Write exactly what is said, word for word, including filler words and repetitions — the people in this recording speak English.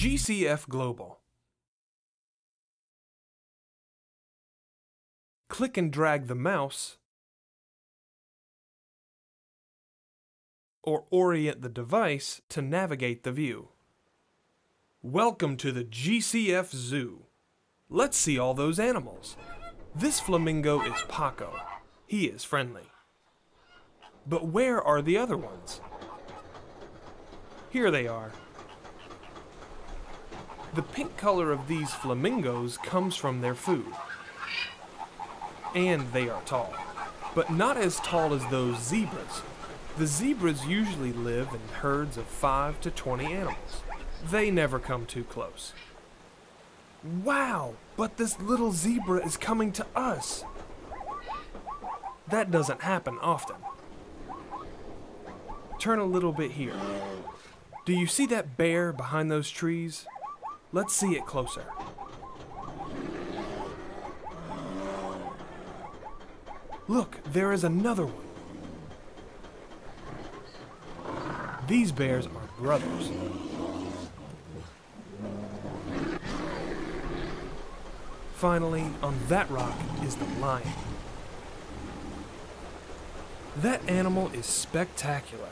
G C F Global. Click and drag the mouse or orient the device to navigate the view. Welcome to the G C F Zoo. Let's see all those animals. This flamingo is Paco. He is friendly. But where are the other ones? Here they are. The pink color of these flamingos comes from their food. And they are tall, but not as tall as those zebras. The zebras usually live in herds of five to twenty animals. They never come too close. Wow, but this little zebra is coming to us. That doesn't happen often. Turn a little bit here. Do you see that bear behind those trees? Let's see it closer. Look, there is another one. These bears are brothers. Finally, on that rock is the lion. That animal is spectacular.